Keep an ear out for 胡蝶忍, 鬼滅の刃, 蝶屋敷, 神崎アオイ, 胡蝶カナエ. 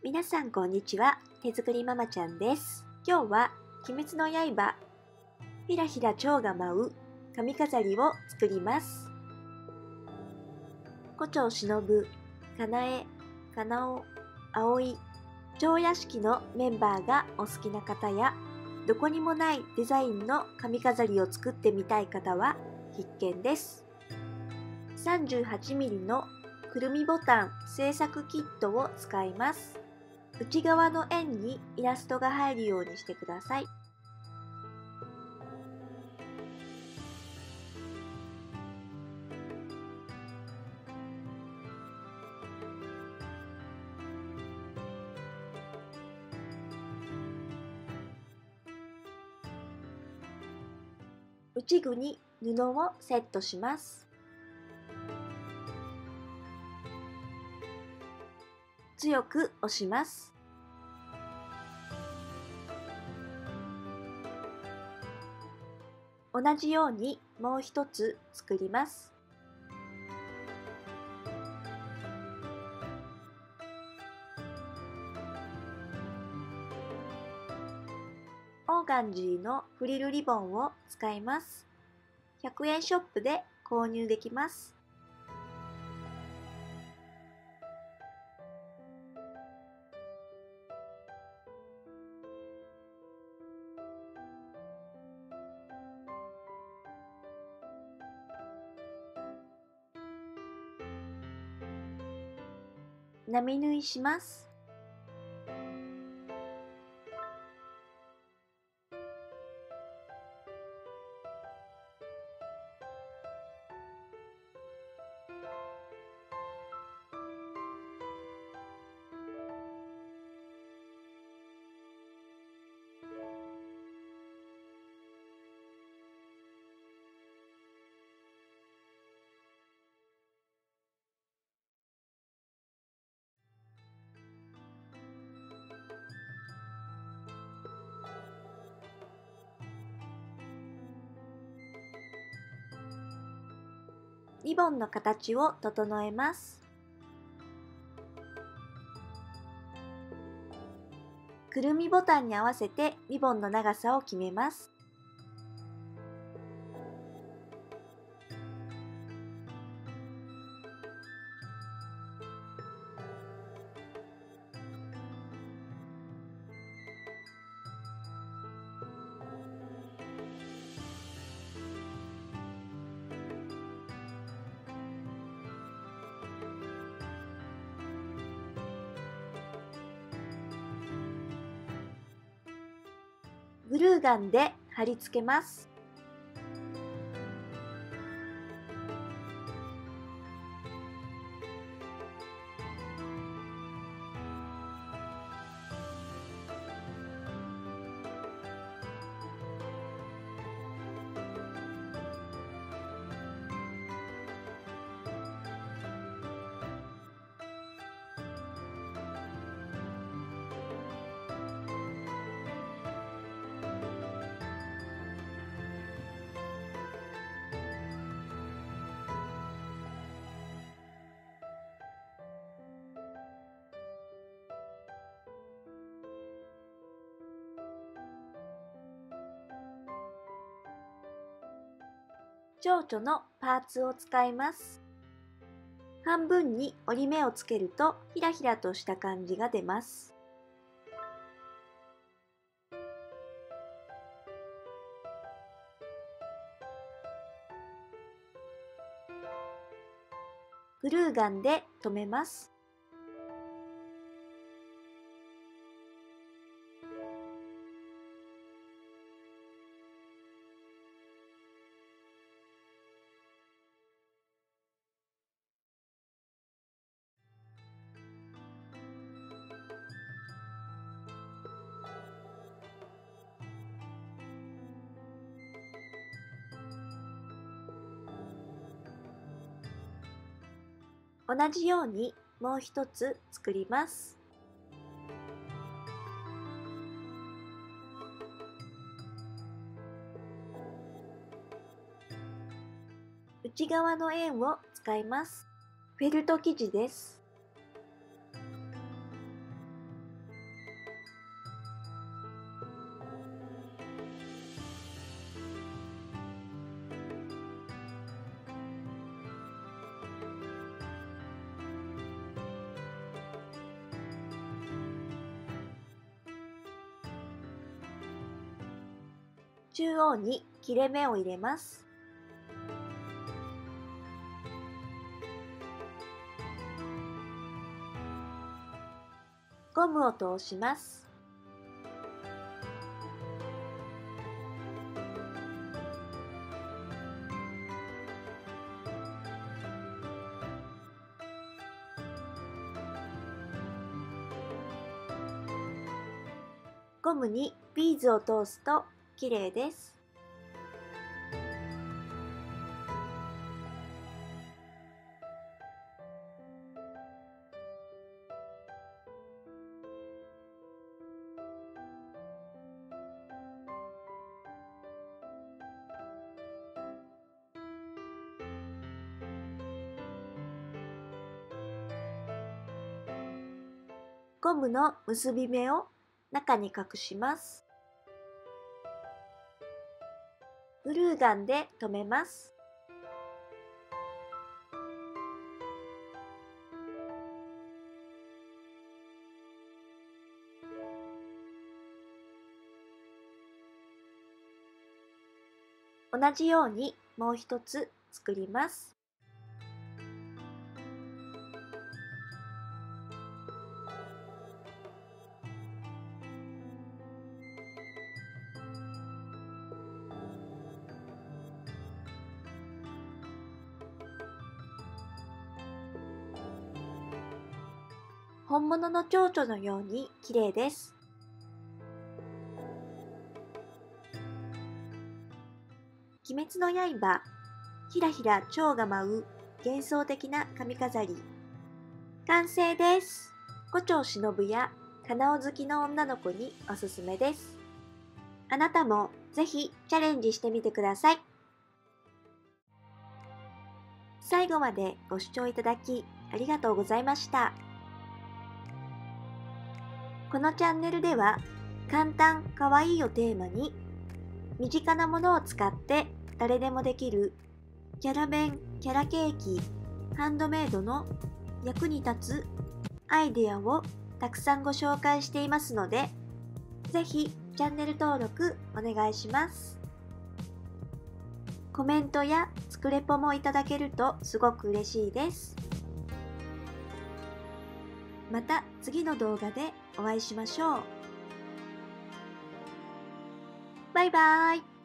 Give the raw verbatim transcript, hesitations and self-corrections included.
皆さんこんにちは、手作りママちゃんです。今日は鬼滅の刃、ひらひら蝶が舞う髪飾りを作ります。胡蝶忍、かなえ、かなお、あおい、蝶屋敷のメンバーがお好きな方や、どこにもないデザインの髪飾りを作ってみたい方は必見です。さんじゅうはちミリ のくるみボタン製作キットを使います。内側の円にイラストが入るようにしてください。内具に布をセットします。強く押します。同じようにもう一つ作ります。オーガンジーのフリルリボンを使います。ひゃくえんショップで購入できます。並縫いします。リボンの形を整えます。くるみボタンに合わせてリボンの長さを決めます。グルーガンで貼り付けます。蝶々のパーツを使います。半分に折り目をつけるとひらひらとした感じが出ます。グルーガンで留めます。同じようにもう一つ作ります。内側の円を使います。フェルト生地です。中央に切れ目を入れます。ゴムを通します。ゴムにビーズを通すと綺麗です。ゴムの結び目を中に隠します。グルーガンで留めます。同じようにもう一つ作ります。本物の蝶々のように綺麗です。鬼滅の刃、ひらひら蝶が舞う幻想的な髪飾り。完成です。胡蝶忍やカナオ好きの女の子におすすめです。あなたもぜひチャレンジしてみてください。最後までご視聴いただきありがとうございました。このチャンネルでは簡単かわいいをテーマに身近なものを使って誰でもできるキャラ弁、キャラケーキ、ハンドメイドの役に立つアイデアをたくさんご紹介していますので、ぜひチャンネル登録お願いします。コメントや作レポもいただけるとすごく嬉しいです。また次の動画でお会いしましょう。バイバーイ。